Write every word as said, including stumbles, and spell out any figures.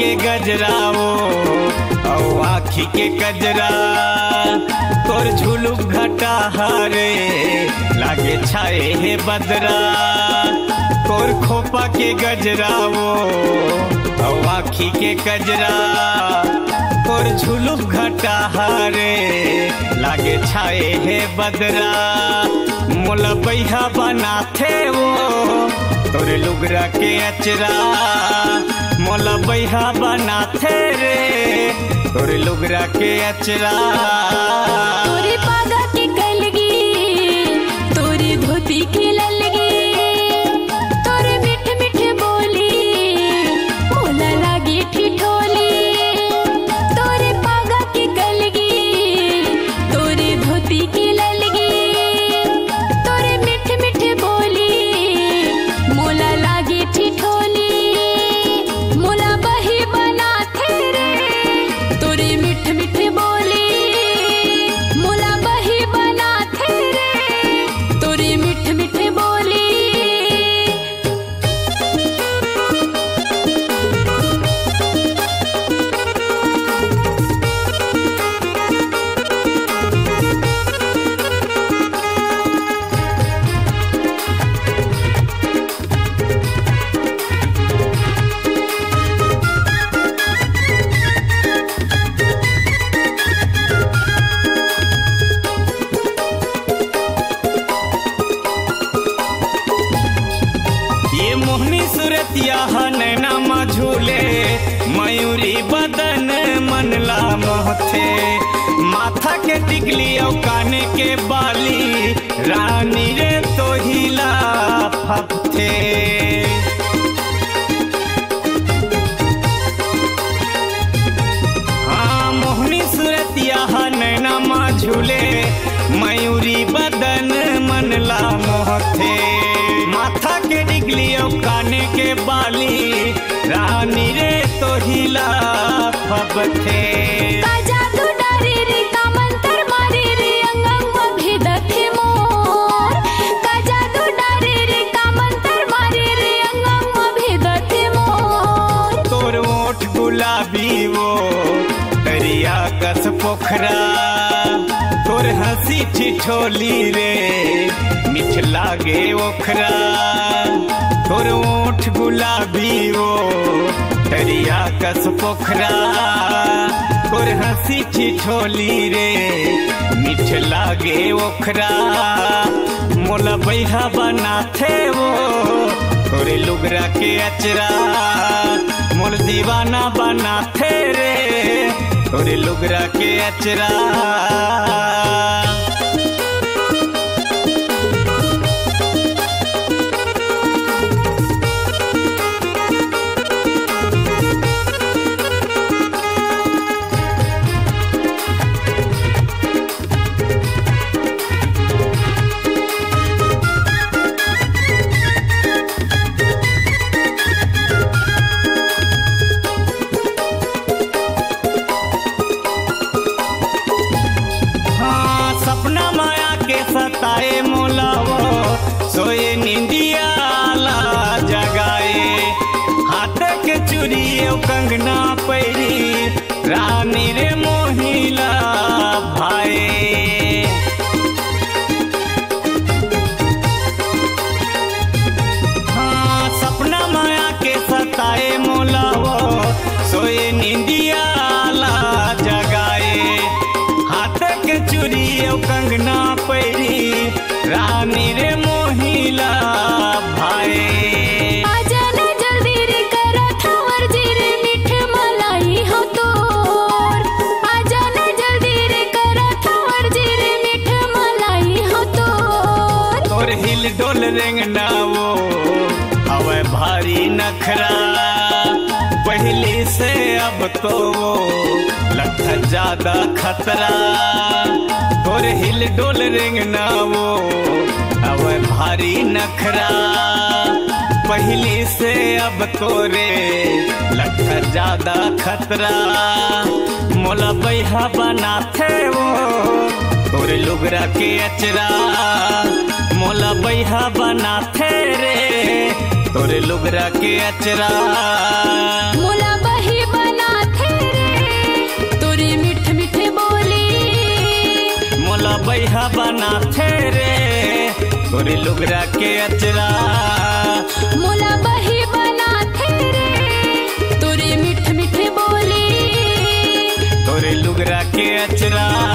के गजराओ औ आखी के गजरा तोर झुलुक घटा हारे लागे छाए हे बदरा तोर खोपा के गजराओ औ आखी के गजरा तोर झुलुक घटा हारे लागे छाए हे बदरा मोला बैहा बनाथे वो तोरे लुगरा के अचरा मोला बैहा बनाथे रे तोरे लुगरा के अचरा तोरे पागा के कलगी तोरे धोती के ललगी तोरे मीठे मीठे बोली मोला लागी ठिठोली तोरे पागा के कलगी तोरे धोती के ललगी तोरे मीठे मीठे बोली मोला लागी ठिठोली नैना मझूले मयूरी बदन मनला मोहथे माथा के टिकली और काने के बाली रानी रे तो हिला फपथे हाँ मोहनी सुरतिया नैना मझूले मयूरी बदन मनला मोहथे माथा के टिकली और काने के बाली रानी रे तो हिला फपथे का जादू डारे रे का मंतर मारे रे अंग अंग भेदथे मोर का जादू डारे रे का मंतर मारे रे अंग अंग भेदथे मोर तोर ओठ गुलाबी वो दरिया कस पोखरा तोर हंसी ठिठोली रे मिठ लागे ओखरा तोर ओठ गुलाबी वो दरिया कस पोखरा तोर हंसी ठिठोली रे मिठ लागे ओखरा मोला बैहा बनाथे वो तोरे लुगरा के अचरा मोल दीवाना बनाथे रे तोरे लुगरा के अचरा सताए मोला वो सोए निंदिया ला जगाए हाथ के चूड़ी कंगना पैरी रानी रे मोहिला भाए हाँ सपना माया के सताए मोला वो सोए निंदिया ला जगाए हाथ के चूड़ी कंगना पैरी रानी रे मोहिला भाए आजा ना जल्दी रे करा थावर जी रे मीठे मलाई हो तोर आजा ना जल्दी रे करा थावर जी रे मीठे मलाई हो तोर तोर हिल डोल रेंगना वो हवे भारी नखरा पहले से अब तो वो लगता ज्यादा खतरा तोर हिल डोल रेंगना वो अब भारी नखरा पहले से अब तोरे लगता ज्यादा खतरा मोला बैहा बनाथे वो तोरे लुगरा के अचरा मोला बैहा बनाथे रे तोरे लुगरा के अचरा मोला बही पिठा बना थे रे गोरे लुगरा के अचरा मोला बही बना थे रे तोरे मिठ मिठ बोली तोरे लुगरा के अचरा।